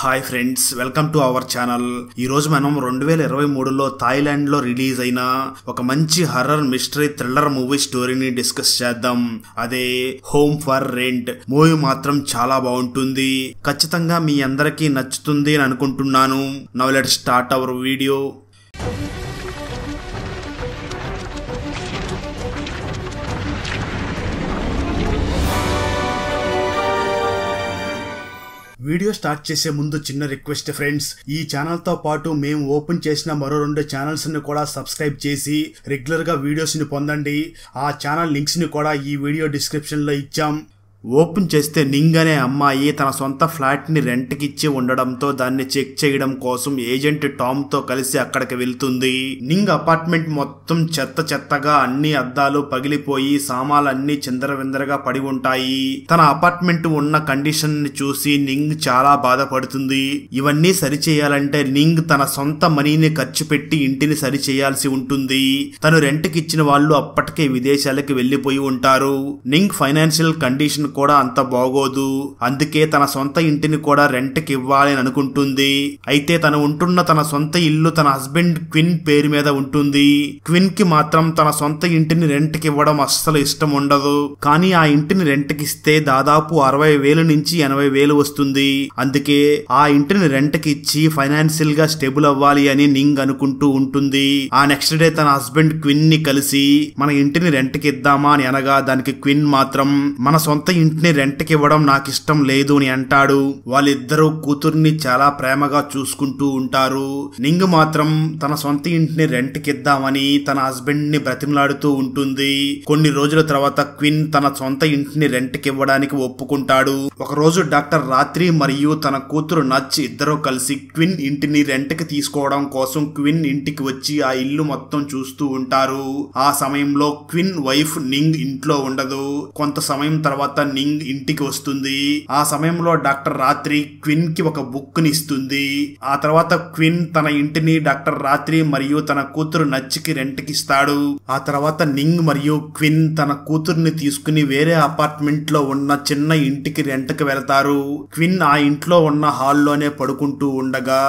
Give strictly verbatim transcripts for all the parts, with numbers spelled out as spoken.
High friends welcome to our channel मैं రెండు వేల ఇరవై మూడు थाईलैंड लो रिलीज अयिन ओक मंची horror mystery thriller movie story नी डिस्कस चेद्दाम। अदे होम फॉर रेंट मूवी मात्रम चाला बागुंटुंदी, खच्चितंगा मी अंदरिकी नच्चुतुंदी अनि अनुकुंटुन्नानु। Now let's start our video. Video start చేసే ముందు చిన్న రిక్వెస్ట్ ఫ్రెండ్స్, ఈ ఛానల్ తో పాటు మేము ఓపెన్ చేసిన మరో రెండు ఛానల్స్ ని కూడా సబ్స్క్రైబ్ చేసి రెగ్యులర్ గా వీడియోస్ ని పొందండి। ఆ ఛానల్ లింక్స్ ని కూడా ఈ వీడియో డిస్క్రిప్షన్ లో ఇచ్చాం। ఓపెన్ చేస్తే నింగ్ అనే అమ్మాయి తన సొంత ఫ్లాట్ ని రెంట్ కి ఇచ్చి ఉండడంతో దాన్ని చెక్ చేయడం కోసం ఏజెంట్ టామ్ తో కలిసి అక్కడికి వెళ్తుంది। నింగ్ అపార్ట్మెంట్ మొత్తం చెత్త చెత్తగా, అన్ని అద్దాలు పగిలిపోయి సామాన్లన్నీ చిందరవిందరగా పడి ఉంటాయి। తన అపార్ట్మెంట్ ఉన్న కండిషన్ ని చూసి నింగ్ చాలా బాధపడుతుంది। ఇవన్నీ సరి చేయాలంటే నింగ్ తన సొంత మనీని ఖర్చు పెట్టి ఇంటిని సరి చేయాల్సి ఉంటుంది। తను రెంట్ కి ఇచ్చిన వాళ్ళు అప్పటికే విదేశాలకు వెళ్లిపోయి ఉంటారు। నింగ్ ఫైనాన్షియల్ కండిషన్ కూడా అంత బాగోదు, అందుకే తన సొంత ఇంటిని కూడా రెంట్ కి ఇవ్వాలని అనుకుంటుంది। అయితే తన ఉంటున్న తన సొంత ఇల్లు తన హస్బెండ్ క్విన్ పేరు మీద ఉంటుంది। క్విన్ కి మాత్రం తన సొంత ఇంటిని రెంట్ కి ఇవ్వడం అస్సలు ఇష్టం ఉండదు, కానీ ఆ ఇంటిని రెంట్ కి ఇస్తే దాదాపు అరవై వేలు నుంచి ఎనభై వేలు వస్తుంది। అందుకే ఆ ఇంటిని రెంట్ కి ఇచ్చి ఫైనాన్షియల్ గా స్టేబుల్ అవ్వాలి అని నింగ్ అనుకుంటూ ఉంటుంది। ఆ నెక్స్ట్ డే తన హస్బెండ్ క్విన్ ని కలిసి మన ఇంటిని రెంట్ కి ఇద్దామా అని అనగా దానికి క్విన్ మాత్రం మన సొంత ఇంటిని రెంట్ కి ఇవ్వడం నాకు ఇష్టం లేదు అని అంటాడు। వాళ్ళిద్దరూ కూతుర్ని చాలా ప్రేమగా చూసుకుంటూ ఉంటారు। నింగ్ మాత్రం తన సొంత ఇంటిని రెంట్ కి ఇద్దామని తన హస్బెండ్ ని బ్రతిమలాడుతూ ఉంటుంది। కొన్ని రోజుల తర్వాత క్విన్ తన సొంత ఇంటిని రెంట్ కి ఇవ్వడానికి ఒప్పుకుంటాడు। ఒక రోజు డాక్టర్ రాత్రి మరియు తన కూతురు నచ్ ఇద్దరూ కలిసి క్విన్ ఇంటిని రెంట్ కి తీసుకోవడం కోసం క్విన్ ఇంటికి వచ్చి ఆ ఇల్లు మొత్తం చూస్తూ ఉంటారు। ఆ సమయంలో క్విన్ వైఫ్ నింగ్ ఇంట్లో ఉండదు। కొంత సమయం తర్వాత నింగ్ ఇంటికి వస్తుంది। ఆ సమయంలో డాక్టర్ రాత్రి క్విన్ కి ఒక బుక్ ని ఇస్తుంది। ఆ తర్వాత క్విన్ తన ఇంటిని డాక్టర్ రాత్రి మరియు తన కూతురు నచ్చికి రెంట్ కి ఇస్తాడు। ఆ తర్వాత నింగ్ మరియు క్విన్ తన కూతురుని తీసుకుని వేరే అపార్ట్మెంట్ లో ఉన్న చిన్న ఇంటికి రెంట్ కి వెళతారు। క్విన్ ఆ ఇంట్లో ఉన్న హాల్లోనే పడుకుంటూ ఉండగా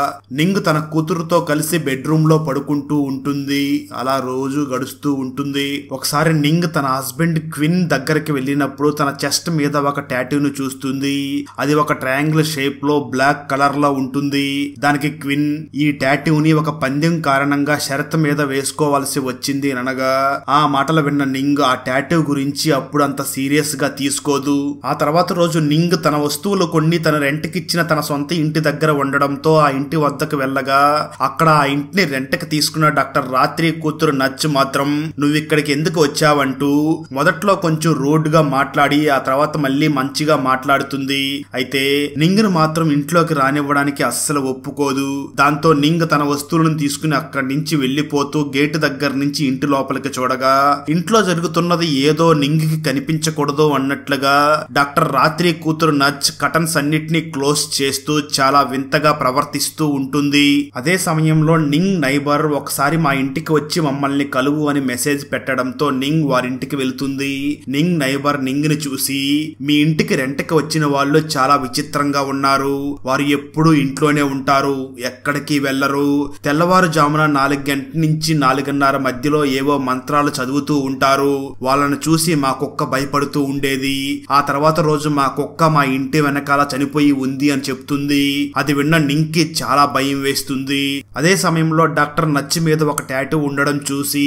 నింగ్ తన కూతురుతో కలిసి బెడ్రూమ్ లో పడుకుంటూ ఉంటుంది। అలా రోజు గడుస్తూ ఉంటుంది। ఒకసారి నింగ్ తన హస్బెండ్ క్విన్ దగ్గరికి వెళ్ళినప్పుడు తన చెస్ట్ మీద ఒక టాటూ ను చూస్తుంది। అది ఒక ట్రయాంగిల్ షేప్ లో బ్లాక్ కలర్ లో ఉంటుంది। దానికి క్విన్ ఈ టాటూ ని ఒక పందెం కారణంగా షరత్ మీద వేసుకోవాల్సి వచ్చింది అనగా ఆ మాటలు విన్న నింగ్ ఆ టాటూ గురించి అప్పుడు అంత సీరియస్ గా తీసుకోదు। ఆ తర్వాత రోజు నింగ్ తన వస్తువులు కొన్ని తన రెంట్ కి ఇచ్చిన తన సొంత ఇంటి దగ్గర ఉండడంతో ఆ ఇంటి వద్దకు వెళ్ళగా అక్కడ ఆ ఇంటిని రెంట్ కి తీసుకున్న డాక్టర్ రాత్రి కూతురు నచ్చు మాత్రం నువ్వు ఇక్కడికి ఎందుకు వచ్చావంటూ మొదట్లో కొంచెం రూడ్ గా మాట్లాడి ఆ తర్వాత మళ్ళీ మంచిగా మాట్లాడుతుంది। అయితే నింగ్ ను మాత్రం ఇంట్లోకి రానివ్వడానికి అస్సలు ఒప్పుకోదు। దాంతో నింగ్ తన వస్తువులను తీసుకుని అక్కడి నుంచి వెళ్లిపోతూ గేటు దగ్గర నుంచి ఇంటి లోపలికి చూడగా ఇంట్లో జరుగుతున్నది ఏదో నింగ్ కి కనిపించకూడదు అన్నట్లుగా డాక్టర్ రాత్రి కూతురు నచ్ కటన్స్ అన్నిటినీ క్లోజ్ చేస్తూ చాలా వింతగా ప్రవర్తిస్తూ ఉంటుంది। అదే సమయంలో నింగ్ నైబర్ ఒకసారి మా ఇంటికి వచ్చి మమ్మల్ని కలువు అని మెసేజ్ పెట్టడంతో నింగ్ వారింటికి వెళ్తుంది। నింగ్ నైబర్ నింగ్ ని చూసి మీ ఇంటికి రెంట్ కి వచ్చిన వాళ్ళు చాలా విచిత్రంగా ఉన్నారు, వారు ఎప్పుడు ఇంట్లోనే ఉంటారు, ఎక్కడికి వెళ్లరు, తెల్లవారుజామున నాలుగు గంటల నుంచి నాలుగున్నర మధ్యలో ఏవో మంత్రాలు చదువుతూ ఉంటారు, వాళ్ళను చూసి మా కుక్క భయపడుతూ ఉండేది, ఆ తర్వాత రోజు మా కుక్క మా ఇంటి వెనకాల చనిపోయి ఉంది అని చెప్తుంది। అది విన్న నింగ్ కి చాలా భయం వేస్తుంది। అదే సమయంలో డాక్టర్ నచ్చి మీద ఒక టాటూ ఉండడం చూసి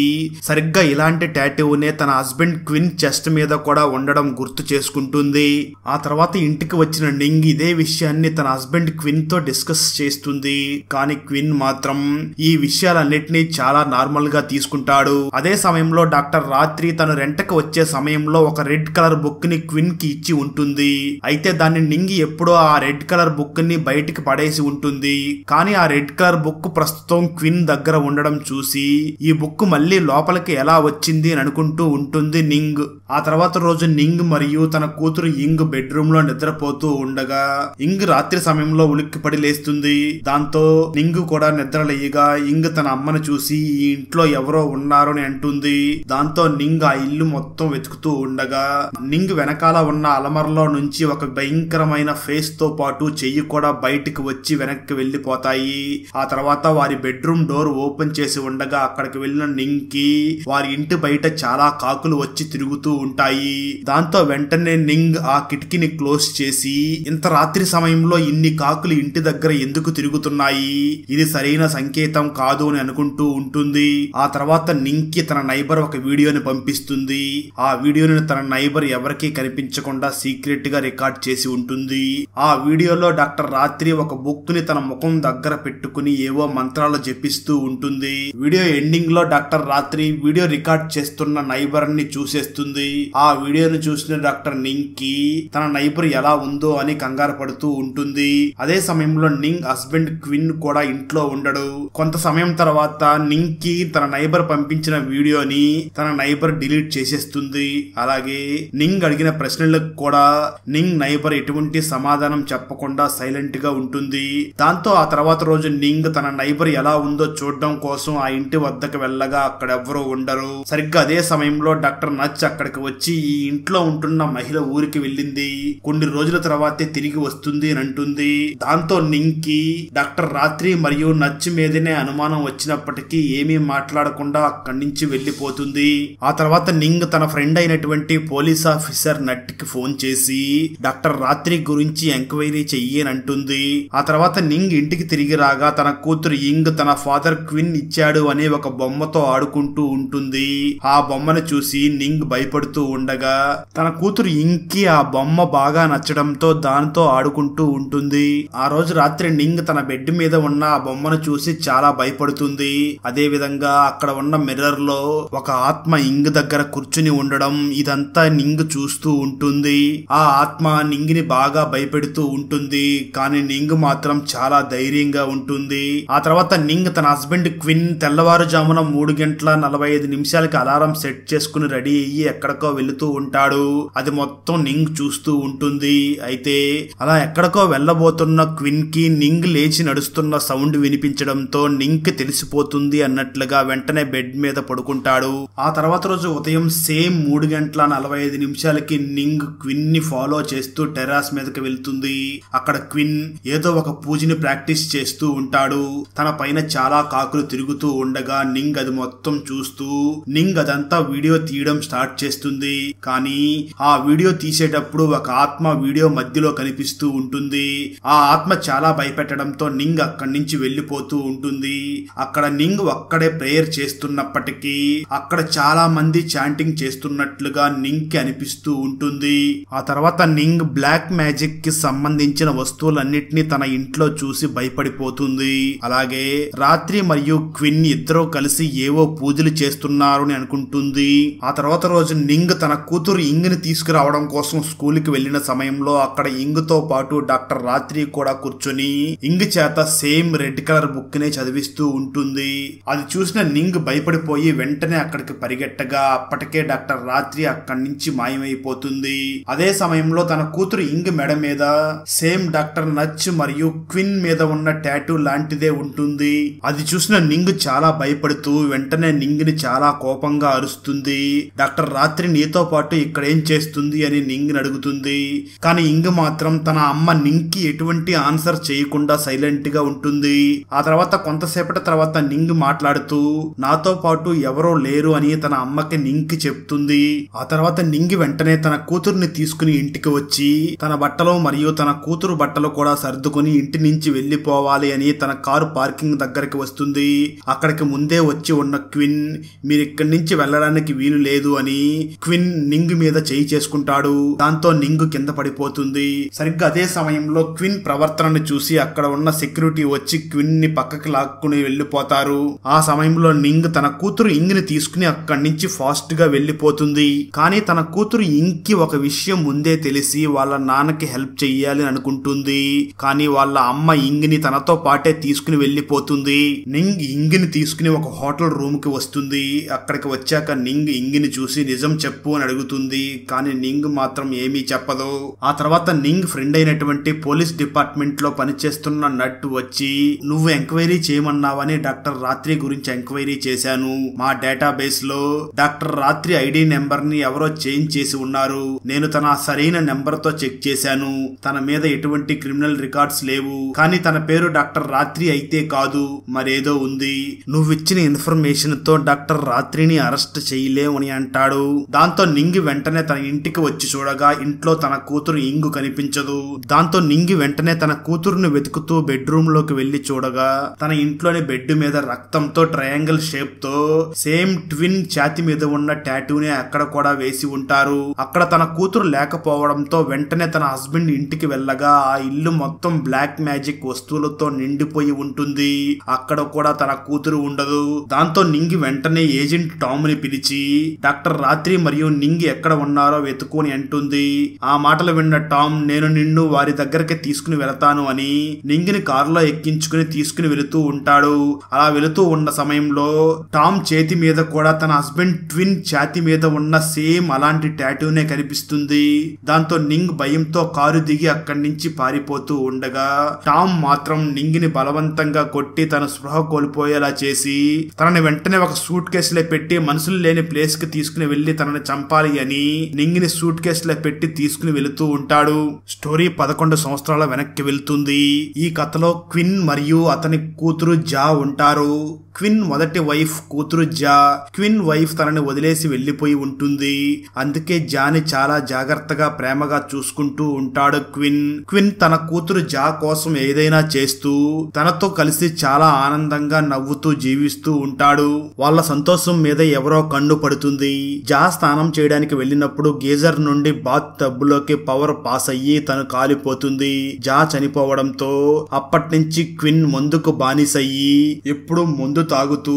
సరిగ్గా ఇలాంటి టాటూనే తన హస్బెండ్ క్విన్ చెస్ట్ మీద కూడా ఉండడం గుర్తు చేసుకుంది ంటుంది ఆ తర్వాత ఇంటికి వచ్చిన నింగ్ ఇదే విషయాన్ని తన హస్బెండ్ క్విన్ తో డిస్కస్ చేస్తుంది, కానీ క్విన్ మాత్రం ఈ విషయాలన్నిటినీ చాలా నార్మల్ గా తీసుకుంటాడు। అదే సమయంలో డాక్టర్ రాత్రి తను రెంట్ కి వచ్చే సమయంలో ఒక రెడ్ కలర్ బుక్ ని క్విన్ కి ఇచ్చి ఉంటుంది। అయితే దాన్ని నింగ్ ఎప్పుడో ఆ రెడ్ కలర్ బుక్ ని బయటికి పడేసి ఉంటుంది, కానీ ఆ రెడ్ కలర్ బుక్ ప్రస్తుతం క్విన్ దగ్గర ఉండడం చూసి ఈ బుక్ మళ్ళీ లోపలికి ఎలా వచ్చింది అని అనుకుంటూ ఉంటుంది నింగ్। ఆ తర్వాత రోజు నింగ్ మరియు తన కూతురు ఇంగ్ బెడ్రూమ్ లో నిద్రపోతూ ఉండగా ఇంగ్ రాత్రి సమయంలో ఉలిక్కిపడి లేస్తుంది. దాంతో నింగ్ కూడా నిద్రలేయగా ఇంగ్ తన అమ్మను చూసి ఈ ఇంట్లో ఎవరో ఉన్నారు అని అంటుంది. దాంతో నింగ్ ఆ ఇల్లు మొత్తం వెతుకుతూ ఉండగా నింగ్ వెనకాల ఉన్న అలమరలో నుంచి ఒక భయంకరమైన ఫేస్ తో పాటు చెయ్యి కూడా బయటికి వచ్చి వెనక్కి వెళ్లిపోతాయి. ఆ తర్వాత వారి బెడ్రూమ్ డోర్ ఓపెన్ చేసి ఉండగా అక్కడికి వెళ్లిన నింగ్ కి వారి ఇంటి బయట చాలా కాకులు వచ్చి తిరుగుతూ ఉంటాయి. దాంతో వెంటనే నింగ్ ఆ కిటికీని క్లోజ్ చేసి ఇంత రాత్రి సమయంలో ఇన్ని కాకులు ఇంటి దగ్గర ఎందుకు తిరుగుతున్నాయి, ఇది సరైన సంకేతం కాదు అని అనుకుంటూ ఉంటుంది. ఆ తర్వాత నింగ్ కి తన నైబర్ ఒక వీడియోని పంపిస్తుంది. ఆ వీడియోని తన నైబర్ ఎవరికీ కనిపించకుండా సీక్రెట్ గా రికార్డ్ చేసి ఉంటుంది. ఆ వీడియోలో డాక్టర్ రాత్రి ఒక బుక్ ని తన ముఖం దగ్గర పెట్టుకుని ఏవో మంత్రాలు జపిస్తూ ఉంటుంది. వీడియో ఎండింగ్ లో డాక్టర్ రాత్రి వీడియో రికార్డ్ చేస్తున్న నైబర్ ని చూసేస్తుంది. ఆ వీడియోను చూసిన డాక్టర్ నింగ్ కి తన నైబర్ ఎలా ఉందో అని కంగారు పడుతూ ఉంటుంది. అదే సమయంలో నింగ్ హస్బెండ్ క్విన్ కూడా ఇంట్లో ఉండడు. కొంత సమయం తర్వాత నింగ్ కి తన నైబర్ పంపించిన వీడియోని తన నైబర్ డిలీట్ చేసేస్తుంది. అలాగే నింగ్ అడిగిన ప్రశ్నలకు కూడా నింగ్ నైబర్ ఎటువంటి సమాధానం చెప్పకుండా సైలెంట్ గా ఉంటుంది. దాంతో ఆ తర్వాత రోజు నింగ్ తన నైబర్ ఎలా ఉందో చూడడం కోసం ఆ ఇంటి వద్దకు వెళ్ళగా అక్కడ ఎవరూ ఉండరు. సరిగ్గా అదే సమయంలో డాక్టర్ నచ్ అక్కడికి వచ్చి ఈ ఇంట్లో ఉంటున్న మహిళ ఊరికి వెళ్ళింది, కొన్ని రోజుల తర్వాతే తిరిగి వస్తుంది అని అంటుంది. దాంతో నింగ్ కి డాక్టర్ రాత్రి మరియు నచ్ మీదనే అనుమానం వచ్చినప్పటికీ ఏమీ మాట్లాడకుండా అక్కడి నుంచి వెళ్లిపోతుంది. ఆ తర్వాత నింగ్ తన ఫ్రెండ్ అయినటువంటి పోలీస్ ఆఫీసర్ నట్ కి ఫోన్ చేసి డాక్టర్ రాత్రి గురించి ఎంక్వైరీ చెయ్యనంటుంది. ఆ తర్వాత నింగ్ ఇంటికి తిరిగి రాగా తన కూతురు ఇంగ్ తన ఫాదర్ క్విన్ ఇచ్చాడు అనే ఒక బొమ్మతో ఆడుకుంటూ ఉంటుంది. ఆ బొమ్మను చూసి నింగ్ భయపడుతూ ఉండగా తన కూతురు ఇంగ్ కి ఆ బొమ్మ బాగా నచ్చడంతో దానితో ఆడుకుంటూ ఉంటుంది. ఆ రోజు రాత్రి నింగ్ తన బెడ్ మీద ఉన్న ఆ బొమ్మను చూసి చాలా భయపడుతుంది. అదే విధంగా అక్కడ ఉన్న మిర్రర్ లో ఒక ఆత్మ ఇంగ్ దగ్గర కూర్చుని ఉండడం ఇదంతా నింగ్ చూస్తూ ఉంటుంది. ఆ ఆత్మ నింగ్ ని బాగా భయపెడుతూ ఉంటుంది, కానీ నింగ్ మాత్రం చాలా ధైర్యంగా ఉంటుంది. ఆ తర్వాత నింగ్ తన హస్బెండ్ క్విన్ తెల్లవారుజామున మూడు గంటల నలభై ఐదు నిమిషాలకి అలారం సెట్ చేసుకుని రెడీ అయ్యి ఎక్కడికో వెళుతూ ఉంటాడు. అది మొత్తం నింగ్ చూస్తూ ఉంటుంది. అయితే అలా ఎక్కడికో వెళ్ళబోతున్న క్విన్ కి నింగ్ లేచి నడుస్తున్న సౌండ్ వినిపించడంతో నింగ్ కి తెలిసిపోతుంది అన్నట్లుగా వెంటనే బెడ్ మీద పడుకుంటాడు. ఆ తర్వాత రోజు ఉదయం సేమ్ మూడు గంటల నలభై ఐదు నిమిషాలకి నింగ్ క్విన్ ని ఫాలో చేస్తూ టెర్రస్ మీదకి వెళ్తుంది. అక్కడ క్విన్ ఏదో ఒక పూజని ప్రాక్టీస్ చేస్తూ ఉంటాడు. తన పైన చాలా కాకులు తిరుగుతూ ఉండగా నింగ్ అది మొత్తం చూస్తూ నింగ్ అదంతా వీడియో తీయడం స్టార్ట్ చేస్తుంది. కానీ ఆ వీడియో తీసేటప్పుడు ఒక ఆత్మ వీడియో మధ్యలో కనిపిస్తూ ఉంటుంది. ఆ ఆత్మ చాలా భయపెట్టడంతో నింగ్ అక్కడి నుంచి వెళ్లిపోతూ ఉంటుంది. అక్కడ నింగ్ ఒక్కడే ప్రేయర్ చేస్తున్నప్పటికీ అక్కడ చాలా మంది చాంటింగ్ చేస్తున్నట్లుగా నింగ్ కి అనిపిస్తూ ఉంటుంది. ఆ తర్వాత నింగ్ బ్లాక్ మ్యాజిక్ కి సంబంధించిన వస్తువులన్నిటినీ తన ఇంట్లో చూసి భయపడిపోతుంది. అలాగే రాత్రి మరియు క్విన్ ఇద్దరూ కలిసి ఏవో పూజలు చేస్తున్నారు అని అనుకుంటుంది. ఆ తర్వాత రోజు నింగ్ తన కూతురు ఇంగ్ ని తీసుకురావడం కోసం స్కూల్ కి వెళ్లిన సమయంలో అక్కడ ఇంగ్ తో పాటు డాక్టర్ రాత్రి కూడా కూర్చొని ఇంగ్ చేత సేమ్ రెడ్ కలర్ బుక్ నే చదివిస్తూ ఉంటుంది. అది చూసిన నింగ్ భయపడిపోయి వెంటనే అక్కడికి పరిగెట్టగా అప్పటికే డాక్టర్ రాత్రి అక్కడి నుంచి మాయమైపోతుంది. అదే సమయంలో తన కూతురు ఇంగ్ మెడ మీద సేమ్ డాక్టర్ నచ్ మరియు క్విన్ మీద ఉన్న టాటూ లాంటిదే ఉంటుంది. అది చూసిన నింగ్ చాలా భయపడుతూ వెంటనే నింగ్ ని చాలా కోపంగా అరుస్తుంది. డాక్టర్ రాత్రి నీతో పాటు ఇక్కడ ఏం చేస్తుంది అని నింగ్ అడుగుతుంది. కానీ ఇంగ్ మాత్రం తన అమ్మ నింగ్ కి ఎటువంటి ఆన్సర్ చేయకుండా సైలెంట్ గా ఉంటుంది. ఆ తర్వాత కొంతసేపటి తర్వాత నింగ్ మాట్లాడుతూ నాతో పాటు ఎవరో లేరు అని తన అమ్మకి నింగ్ కి చెప్తుంది. ఆ తర్వాత నింగ్ వెంటనే తన కూతురుని తీసుకుని ఇంటికి వచ్చి తన బట్టలు మరియు తన కూతురు బట్టలు కూడా సర్దుకుని ఇంటి నుంచి వెళ్లిపోవాలి అని తన కారు పార్కింగ్ దగ్గరికి వస్తుంది. అక్కడికి ముందే వచ్చి ఉన్న క్విన్ మీరు ఇక్కడి నుంచి వెళ్ళడానికి వీలు లేదు అని క్విన్ నింగ్ మీద చేయి చేసుకుంటాడు. దాంతో నింగ్ కింద పడిపోతుంది. సరిగ్గా అదే సమయంలో క్విన్ ప్రవర్తనను చూసి అక్కడ ఉన్న సెక్యూరిటీ వచ్చి క్విన్ ని పక్కకి లాక్కుని వెళ్లిపోతారు. ఆ సమయంలో నింగ్ తన కూతురు ఇంగ్ ని తీసుకుని అక్కడి నుంచి ఫాస్ట్ గా వెళ్లిపోతుంది. కానీ తన కూతురు ఇంగ్ కి ఒక విషయం ముందే తెలిసి వాళ్ళ నాన్నకి హెల్ప్ చెయ్యాలి అనుకుంటుంది. కానీ వాళ్ళ అమ్మ ఇంగ్ ని తనతో పాటే తీసుకుని వెళ్లిపోతుంది. నింగ్ ఇంగ్ ని తీసుకుని ఒక హోటల్ రూమ్ కి వస్తుంది. అక్కడికి వచ్చాక నింగ్ ఇంగ్ ని చూసి నిజం చెప్పు అని అడుగుతుంది. కానీ నింగ్ మాత్రం ఏమీ చెప్పదు. ఆ తర్వాత నింగ్ ఫ్రెండ్ అయినటువంటి పోలీస్ డిపార్ట్మెంట్ లో పనిచేస్తున్న నట్టు వచ్చి నువ్వు ఎంక్వైరీ చేయమన్నావని డాక్టర్ రాత్రి గురించి ఎంక్వైరీ చేశాను. మా డేటాబేస్ లో డాక్టర్ రాత్రి ఐడి నెంబర్ ని ఎవరో చేంజ్ చేసి ఉన్నారు. నేను తన సరైన నెంబర్ తో చెక్ చేశాను. తన మీద ఎటువంటి క్రిమినల్ రికార్డ్స్ లేవు. కానీ తన పేరు డాక్టర్ రాత్రి అయితే కాదు, మరేదో ఉంది. నువ్విచ్చిన ఇన్ఫర్మేషన్ తో డాక్టర్ రాత్రిని అరెస్ట్ చేయలేమని అంటాడు. దాంతో నింగి వెంటనే తన ఇంటికి వచ్చి చూడగా ఇంట్లో తన కూతురు ఇంగు కనిపించదు. దాంతో నింగి వెంటనే తన కూతురును వెతుకుతూ బెడ్రూమ్ లోకి వెళ్లి చూడగా తన ఇంట్లోనే బెడ్ మీద రక్తంతో ట్రయాంగిల్ షేప్ తో సేమ్ ట్విన్ ఛాతి మీద ఉన్న టాటూనే అక్కడ కూడా వేసి ఉంటారు. అక్కడ తన కూతురు లేకపోవడంతో వెంటనే తన హస్బెండ్ ఇంటికి వెళ్ళగా ఆ ఇల్లు మొత్తం బ్లాక్ మ్యాజిక్ వస్తువులతో నిండిపోయి ఉంటుంది. అక్కడ కూడా తన కూతురు ఉండదు. దాంతో నింగి వెంటనే ఏజెంట్ టామ్ ని పిలిచి డాక్టర్ రాత్రి మరియు నింగి ఎక్కడ ఉన్నారో వెతుకుని అంటుంది. ఆ మాటలు విన్న టామ్ నేను నిన్ను వారి దగ్గరికి తీసుకుని వెళతాను అని నింగిని కారులో ఎక్కించుకుని తీసుకుని వెళుతూ ఉంటాడు. అలా వెళుతూ ఉన్న సమయంలో టామ్ చేతి మీద కూడా తన హస్బెండ్ ట్విన్ ఛాతి మీద ఉన్న సేమ్ అలాంటి టాటూనే కనిపిస్తుంది. దాంతో నింగ్ భయంతో కారు దిగి అక్కడి నుంచి పారిపోతూ ఉండగా టామ్ మాత్రం నింగిని బలవంతంగా కొట్టి తన స్పృహ కోల్పోయేలా చేసి తనని వెంటనే ఒక సూట్ కేసులో పెట్టి మనుషులు లేని ప్లేస్ కి తీసుకుని వెళ్లి తనని చంపాలి అని నింగిని సూట్ కేసులో పెట్టి తీసుకుని వెళుతూ ఉంటాడు. స్టోరీ పదకొండు సంవత్సరాల వెనక్కి వెళ్తుంది. ఈ కథలో క్విన్ మరియు అతని కూతురు జా ఉంటారు. క్విన్ మొదటి వైఫ్ కూతురు జా. క్విన్ వైఫ్ తనని వదిలేసి వెళ్లిపోయి ఉంటుంది. అందుకే జాని చాలా జాగ్రత్తగా ప్రేమగా చూసుకుంటూ ఉంటాడు క్విన్. క్విన్ తన కూతురు జా కోసం ఏదైనా చేస్తూ తనతో కలిసి చాలా ఆనందంగా నవ్వుతూ జీవిస్తూ ఉంటాడు. వాళ్ళ సంతోషం మీద ఎవరో కన్ను పడుతుంది. జా స్నానం చేయడానికి వెళ్ళినప్పుడు గీజర్ నుండి బాత్ టబ్బులోకి పవర్ పాస్ అయ్యి తను కాలిపోతుంది. జా చనిపోవడంతో అప్పటినుంచి క్విన్ ముందుకు బానిసయ్యి ఎప్పుడు ముందు తాగుతూ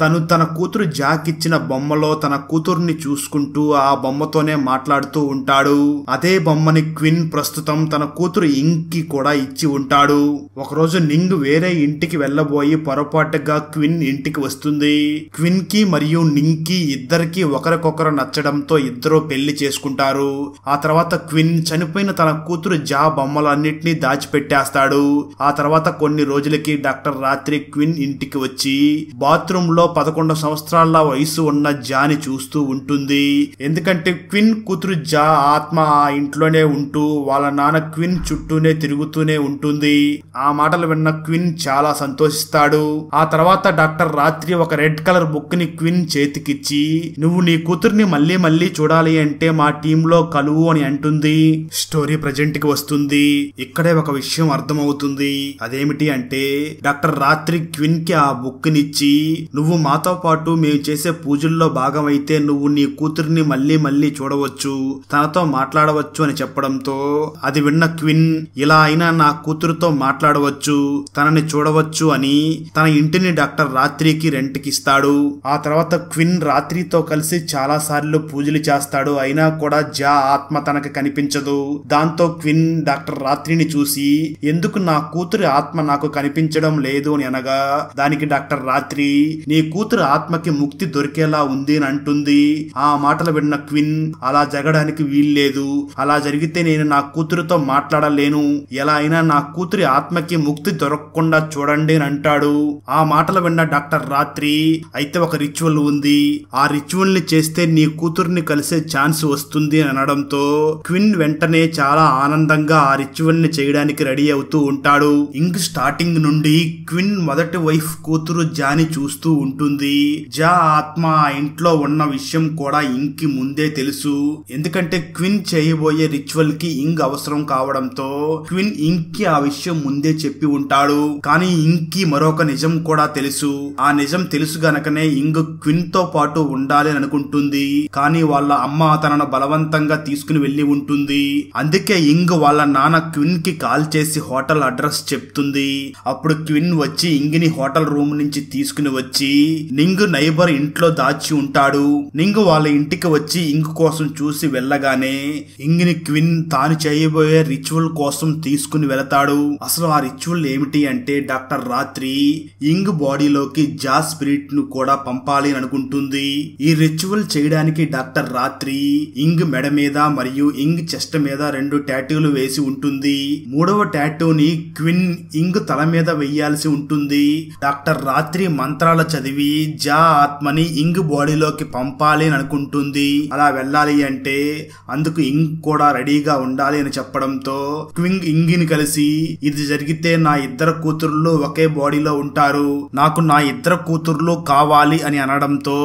తను తన కూతురు జాకిచ్చిన బొమ్మలో తన కూతుర్ని చూసుకుంటూ ఆ బొమ్మతోనే మాట్లాడుతూ ఉంటాడు. అదే బొమ్మని క్విన్ ప్రస్తుతం తన కూతురు ఇంగ్ కి కూడా ఇచ్చి ఉంటాడు. ఒకరోజు నింగ్ వేరే ఇంటికి వెళ్లబోయి పొరపాటుగా క్విన్ ఇంటికి వస్తుంది. క్విన్ కి మరియు నింగ్ కి ఇద్దరికి ఒకరికొకరు నచ్చడంతో ఇద్దరు పెళ్లి చేసుకుంటారు. ఆ తర్వాత క్విన్ చనిపోయిన తన కూతురు జా బొమ్మలన్నింటినీ దాచిపెట్టేస్తాడు. ఆ తర్వాత కొన్ని రోజులకి డాక్టర్ రాత్రి క్విన్ ఇంటికి వచ్చి బాత్రూమ్ లో పదకొండు సంవత్సరాల వయసు ఉన్న జాని చూస్తూ ఉంటుంది. ఎందుకంటే క్విన్ కూతురు జా ఆత్మ ఆ ఇంట్లోనే ఉంటూ వాళ్ళ నాన్న క్విన్ చుట్టూనే తిరుగుతూనే ఉంటుంది. ఆ మాటలు విన్న క్విన్ చాలా సంతోషిస్తాడు. ఆ తర్వాత డాక్టర్ రాత్రి ఒక రెడ్ కలర్ బుక్ ని క్విన్ చేతికిచ్చి నువ్వు నీ కూతుర్ని మళ్ళీ మళ్ళీ చూడాలి అంటే మా టీమ్ లో కలువు అని అంటుంది. స్టోరీ ప్రజెంట్ కి వస్తుంది. ఇక్కడే ఒక విషయం అర్థమవుతుంది. అదేమిటి అంటే డాక్టర్ రాత్రి క్విన్ కి ఆ బుక్ నిచ్చి నువ్వు మాతో పాటు మేము చేసే పూజల్లో భాగమైతే నువ్వు నీ కూతురిని మళ్ళీ మళ్ళీ చూడవచ్చు, తనతో మాట్లాడవచ్చు అని చెప్పడంతో అది విన్న క్విన్ ఇలా అయినా నా కూతురుతో మాట్లాడవచ్చు, తనని చూడవచ్చు అని తన ఇంటిని డాక్టర్ రాత్రికి రెంట్ కి ఇస్తాడు. ఆ తర్వాత క్విన్ రాత్రితో కలిసి చాలా సార్లు పూజలు చేస్తాడు. అయినా కూడా జా ఆత్మ తనకి కనిపించదు. దాంతో క్విన్ డాక్టర్ రాత్రిని చూసి ఎందుకు నా కూతురి ఆత్మ నాకు కనిపించడం లేదు అని అనగా దానికి డాక్టర్ రాత్రి నీ కూతురు ఆత్మకి ముక్తి దొరికేలా ఉంది అని అంటుంది. ఆ మాటలు విన్న క్విన్ అలా జరగడానికి వీల్లేదు, అలా జరిగితే నేను నా కూతురుతో మాట్లాడలేను, ఎలా అయినా నా కూతురి ఆత్మకి ముక్తి దొరకకుండా చూడండి అని అంటాడు. ఆ మాటలు విన్న డాక్టర్ రాత్రి అయితే ఒక రిచువల్ ఉంది, ఆ రిచువల్ ని చేస్తే నీ కూతుర్ని కలిసే ఛాన్స్ వస్తుంది అని అనడంతో క్విన్ వెంటనే చాలా ఆనందంగా ఆ రిచువల్ ని చేయడానికి రెడీ అవుతూ ఉంటాడు. ఇంక స్టార్టింగ్ నుండి క్విన్ మొదటి వైఫ్ కూతురు జాని చూస్తూ ఉంటుంది. జా ఆత్మ ఆ ఇంట్లో ఉన్న విషయం కూడా ఇంగ్కి ముందే తెలుసు. ఎందుకంటే క్విన్ చేయబోయే రిచువల్ కి ఇంగ్ అవసరం కావడంతో క్విన్ ఇంగ్ కి ఆ విషయం ముందే చెప్పి ఉంటాడు. కానీ ఇంగ్ కి మరొక నిజం కూడా తెలుసు. ఆ నిజం తెలుసు గనకనే ఇంగ్ క్విన్ తో పాటు ఉండాలి అని అనుకుంటుంది. కానీ వాళ్ళ అమ్మ తనను బలవంతంగా తీసుకుని వెళ్లి ఉంటుంది. అందుకే ఇంగ్ వాళ్ళ నాన్న క్విన్ కి కాల్ చేసి హోటల్ అడ్రస్ చెప్తుంది. అప్పుడు క్విన్ వచ్చి ఇంగిని హోటల్ రూమ్ నుంచి తీసుకుని వచ్చి నింగ్ నైబర్ ఇంట్లో దాచి ఉంటాడు. నింగ్ వాళ్ళ ఇంటికి వచ్చి ఇంగ్ కోసం చూసి వెళ్ళగానే ఇంగ్ ని క్విన్ తాను చేయబోయే రిచువల్ కోసం తీసుకుని వెళతాడు. అసలు ఆ రిచువల్ ఏమిటి అంటే డాక్టర్ రాత్రి ఇంగ్ బాడీలోకి జా స్పిరిట్ ను కూడా పంపాలి అనుకుంటుంది. ఈ రిచువల్ చేయడానికి డాక్టర్ రాత్రి ఇంగ్ మెడ మీద మరియు ఇంగ్ చెస్ట్ మీద రెండు టాటూలు వేసి ఉంటుంది. మూడవ టాటూని క్విన్ ఇంగ్ తల మీద వేయాల్సి ఉంటుంది. డాక్టర్ రాత్రి మంత్రాలు చదివి జా ఆత్మని ఇంగ్ బాడీలోకి పంపాలి అని అనుకుంటుంది. అలా వెళ్ళాలి అంటే అందుకు ఇంగ్ కూడా రెడీగా ఉండాలి అని చెప్పడంతో క్వింగ్ ఇంగ్ ని కలిసి ఇది జరిగితే నా ఇద్దరు కూతుర్లు ఒకే బాడీలో ఉంటారు, నాకు నా ఇద్దరు కూతుర్లు కావాలి అని అనడంతో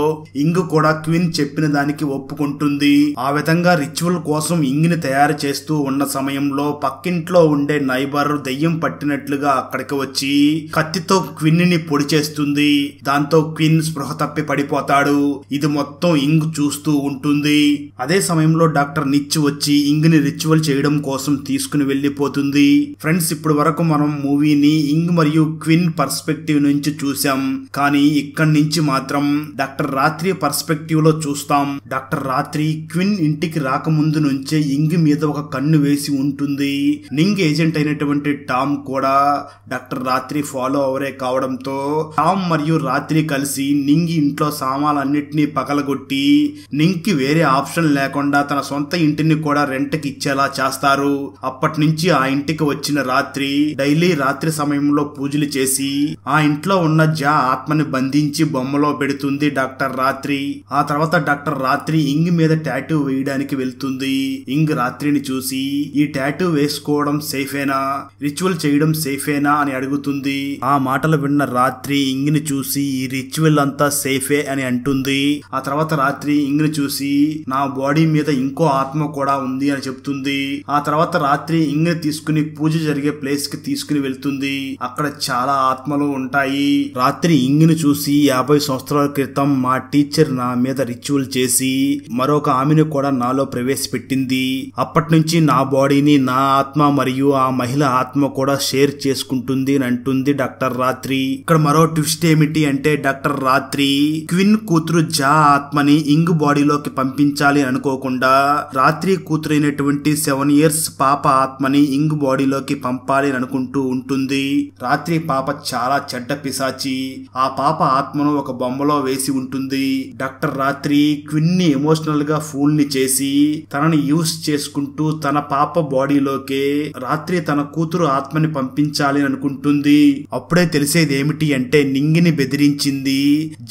ఇంగ్ కూడా క్విన్ చెప్పిన దానికి ఒప్పుకుంటుంది. ఆ విధంగా రిచువల్ కోసం ఇంగిని తయారు చేస్తూ ఉన్న సమయంలో పక్కింట్లో ఉండే నైబర్ దెయ్యం పట్టినట్లుగా అక్కడికి వచ్చి కత్తితో క్విన్ ని పొడి చేస్తుంది. దాంతో క్విన్ స్పృహ తప్పి పడిపోతాడు. ఇది మొత్తం ఇంగ్ చూస్తూ ఉంటుంది. అదే సమయంలో డాక్టర్ నిచ్ వచ్చి ఇంగ్ ని రిచువల్ చేయడం కోసం తీసుకుని వెళ్లిపోతుంది. ఫ్రెండ్స్, ఇప్పుడు వరకు మనం మూవీని ఇంగ్ మరియు క్విన్ పర్స్పెక్టివ్ నుంచి చూసాం, కానీ ఇక్కడి నుంచి మాత్రం డాక్టర్ రాత్రి పర్స్పెక్టివ్ లో చూస్తాం. డాక్టర్ రాత్రి క్విన్ ఇంటికి రాకముందు నుంచే ఇంగ్ మీద ఒక కన్ను వేసి ఉంటుంది. నింగ్ ఏజెంట్ అయినటువంటి టామ్ కూడా డాక్టర్ రాత్రి ఫాలో అవరే కావడంతో టామ్ మరియు రాత్రి కలిసి నింగ్ ఇంట్లో సామాన్లన్నిటినీ పగలగొట్టి నింగ్ కి వేరే ఆప్షన్ లేకుండా తన సొంత ఇంటిని కూడా రెంట్కి ఇచ్చేలా చేస్తారు. అప్పటి నుంచి ఆ ఇంటికి వచ్చిన రాత్రి డైలీ రాత్రి సమయంలో పూజలు చేసి ఆ ఇంట్లో ఉన్న జా ఆత్మని బంధించి బొమ్మలో పెడుతుంది డాక్టర్ రాత్రి. ఆ తర్వాత డాక్టర్ రాత్రి ఇంగ్ మీద టాటూ వేయడానికి వెళ్తుంది. ఇంగ్ రాత్రిని చూసి ఈ టాటూ వేసుకోవడం సేఫేనా, రిచువల్ చేయడం సేఫేనా అని అడుగుతుంది. ఆ మాటలు విన్న రాత్రి ఇంగ్ ని చూసి ఈ రిచువల్ అంతా సేఫే అని అంటుంది. ఆ తర్వాత రాత్రి ఇంగ్ ని చూసి నా బాడీ మీద ఇంకో ఆత్మ కూడా ఉంది అని చెప్తుంది. ఆ తర్వాత రాత్రి ఇంగ్ ని తీసుకుని పూజ జరిగే ప్లేస్ కి తీసుకుని వెళ్తుంది. అక్కడ చాలా ఆత్మలు ఉంటాయి. రాత్రి ఇంగ్ ని చూసి యాభై సంవత్సరాల క్రితం మా టీచర్ నా మీద రిచువల్ చేసి మరొక ఆమెను కూడా నాలో ప్రవేశపెట్టింది. అప్పటి నుంచి నా బాడీని నా ఆత్మ మరియు ఆ మహిళ ఆత్మ కూడా షేర్ చేసుకుంటుంది అని అంటుంది డాక్టర్ రాత్రి. ఇక్కడ మరో ట్విస్ట్ ఏమిటి అంటే డాక్టర్ రాత్రి క్విన్ కూతురు జా ఆత్మని ఇంగ్ బాడీలోకి పంపించాలి అనుకోకుండా రాత్రి కూతురు అయినటువంటి సెవెన్ ఇయర్స్ పాప ఆత్మని ఇంగ్ బాడీలోకి పంపాలి అనుకుంటూ ఉంటుంది. రాత్రి పాప చాలా చెడ్డ పిశాచి. ఆ పాప ఆత్మను ఒక బొమ్మలో వేసి ఉంటుంది. డాక్టర్ రాత్రి క్విన్ ని ఎమోషనల్ గా ఫూల్ ని చేసి తనని యూస్ చేసుకుంటూ తన పాప బాడీలోకే రాత్రి తన కూతురు ఆత్మని పంపించాలి అనుకుంటుంది. అప్పుడే తెలిసేది ఏమిటి అంటే నింగిని బెదిరించింది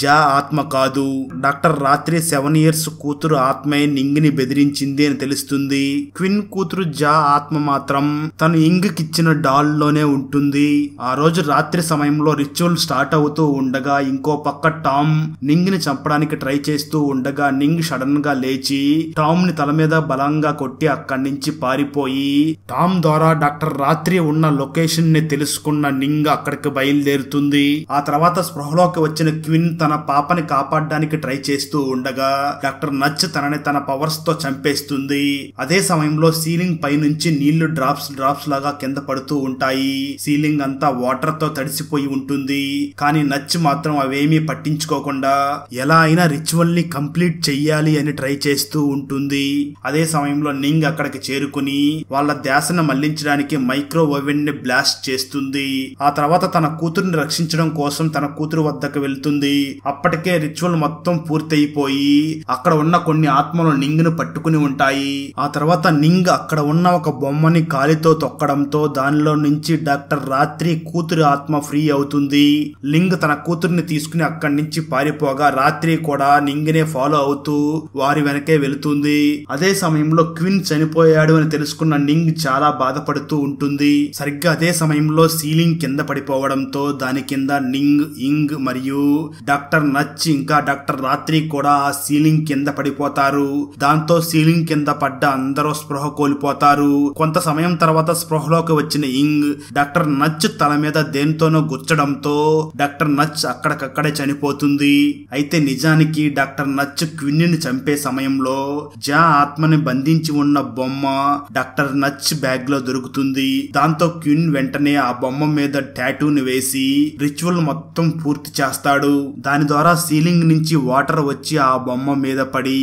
జా ఆత్మ కాదు, డాక్టర్ రాత్రి సెవెన్ ఇయర్స్ కూతురు ఆత్మే నింగిని బెదిరించింది అని తెలుస్తుంది. క్విన్ కూతురు జా ఆత్మ మాత్రం తను ఇంగ్ కిచ్చిన డాల్ లోనే ఉంటుంది. ఆ రోజు రాత్రి సమయంలో రిచువల్ స్టార్ట్ అవుతూ ఉండగా ఇంకో పక్క టామ్ నింగ్ ని చంపడానికి ట్రై చేస్తూ ఉండగా నింగ్ సడన్ గా లేచి టామ్ ని తల మీద బలంగా కొట్టి అక్కడి నుంచి పారిపోయి టామ్ ద్వారా డాక్టర్ రాత్రి ఉన్న లొకేషన్ ని తెలుసుకున్న నింగ్ అక్కడికి బయలుదేరుతుంది. ఆ తర్వాత స్పృహలోకి వచ్చిన క్విన్ తన పాపని కాపాడడానికి ట్రై చేస్తూ ఉండగా డాక్టర్ నచ్ తనని తన పవర్స్ తో చంపేస్తుంది. అదే సమయంలో సీలింగ్ పై నుంచి నీళ్లు డ్రాప్స్ డ్రాప్స్ లాగా కింద పడుతూ ఉంటాయి. సీలింగ్ అంతా వాటర్ తో తడిసిపోయి ఉంటుంది. కానీ నచ్ మాత్రం అవేమీ పట్టించుకోకుండా ఎలా అయినా రిచువల్ ని కంప్లీట్ చెయ్యాలి అని ట్రై చేస్తూ ఉంటుంది. అదే సమయంలో నింగ్ అక్కడికి చేరుకుని వాళ్ళ ధ్యాసను మళ్లించడానికి మైక్రో ఓవెన్ ని బ్లాస్ట్ చేస్తుంది. ఆ తర్వాత తన కూతురుని రక్షించడం కోసం తన కూతురు వద్దకు వెళ్తుంది. అప్పటికే రిచువల్ మొత్తం పూర్తయిపోయి అక్కడ ఉన్న కొన్ని ఆత్మలు నింగ్ ను పట్టుకుని ఉంటాయి. ఆ తర్వాత నింగ్ అక్కడ ఉన్న ఒక బొమ్మని కాలితో తొక్కడంతో దానిలో నుంచి డాక్టర్ రాత్రి కూతురు ఆత్మ ఫ్రీ అవుతుంది. నింగ్ తన కూతురుని తీసుకుని అక్కడి నుంచి పారిపోగా రాత్రి కూడా నింగ్ నే ఫాలో అవుతూ వారి వెనకే వెళుతుంది. అదే సమయంలో క్విన్ చనిపోయాడు అని తెలుసుకున్న నింగ్ చాలా బాధపడుతూ ఉంటుంది. సరిగ్గా అదే సమయంలో సీలింగ్ కింద పడిపోవడంతో దాని కింద నింగ్, ఇంగ్ మరియు డాక్టర్ నచ్ ఇంకా డాక్టర్ రాత్రి కూడా ఆ సీలింగ్ కింద పడిపోతారు. దాంతో సీలింగ్ కింద పడ్డ అందరూ స్పృహ కోల్పోతారు. కొంత సమయం తర్వాత స్పృహలోకి వచ్చిన ఇంగ్ డాక్టర్ నచ్ తల మీద దేనితోనో గుచ్చడంతో డాక్టర్ నచ్ అక్కడికక్కడే చనిపోతుంది. అయితే నిజానికి డాక్టర్ నచ్ క్విన్ ని చంపే సమయంలో జా ఆత్మని బంధించి ఉన్న బొమ్మ డాక్టర్ నచ్ బ్యాగ్ లో దొరుకుతుంది. దాంతో క్విన్ వెంటనే ఆ బొమ్మ మీద టాటూని వేసి రిచువల్ మొత్తం పూర్తి చేస్తాడు. దాని ద్వారా సీలింగ్ నుంచి వాటర్ వచ్చి ఆ బొమ్మ మీద పడి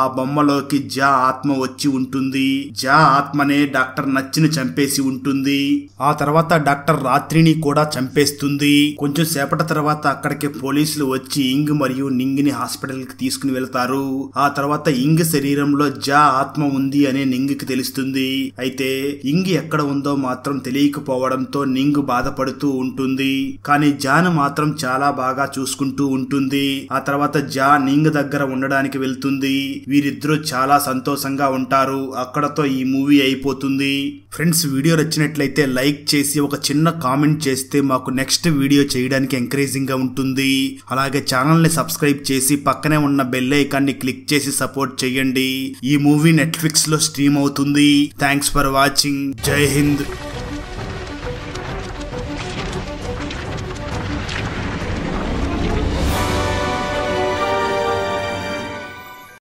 ఆ బొమ్మలోకి జా ఆత్మ వచ్చి ఉంటుంది. జా ఆత్మనే డాక్టర్ నచ్ ని చంపేసి ఉంటుంది. ఆ తర్వాత డాక్టర్ రాత్రిని కూడా చంపేస్తుంది. కొంచెం సేపటి తర్వాత అక్కడికి పోలీసులు వచ్చి ఇంగ్ మరియు నింగ్ ని హాస్పిటల్ కి తీసుకుని వెళ్తారు. ఆ తర్వాత ఇంగ్ శరీరంలో జా ఆత్మ ఉంది అనే నింగికి తెలుస్తుంది. అయితే ఇంగి ఎక్కడ ఉందో మాత్రం తెలియకపోవడంతో నింగు బాధపడుతూ ఉంటుంది. కానీ జాను మాత్రం చాలా బాగా చూసుకుంటూ ఉంటుంది. ఆ తర్వాత జా నింగ్ దగ్గర ఉండడానికి వెళ్తుంది. వీరిద్దరూ చాలా సంతోషంగా ఉంటారు. అక్కడతో ఈ మూవీ అయిపోతుంది. ఫ్రెండ్స్, వీడియో నచ్చినట్లయితే లైక్ చేసి ఒక చిన్న కామెంట్ చేస్తే మాకు నెక్స్ట్ వీడియో చేయడానికి ఎంకరేజింగ్ గా ఉంటుంది. అలాగే ఛానల్ ని సబ్స్క్రైబ్ చేసి పక్కనే ఉన్న బెల్ ఐకాన్ ని క్లిక్ చేసి సపోర్ట్ చేయండి. ఈ మూవీ నెట్ఫ్లిక్స్ లో స్ట్రీమ్ అవుతుంది. Thanks for watching. జై హింద్.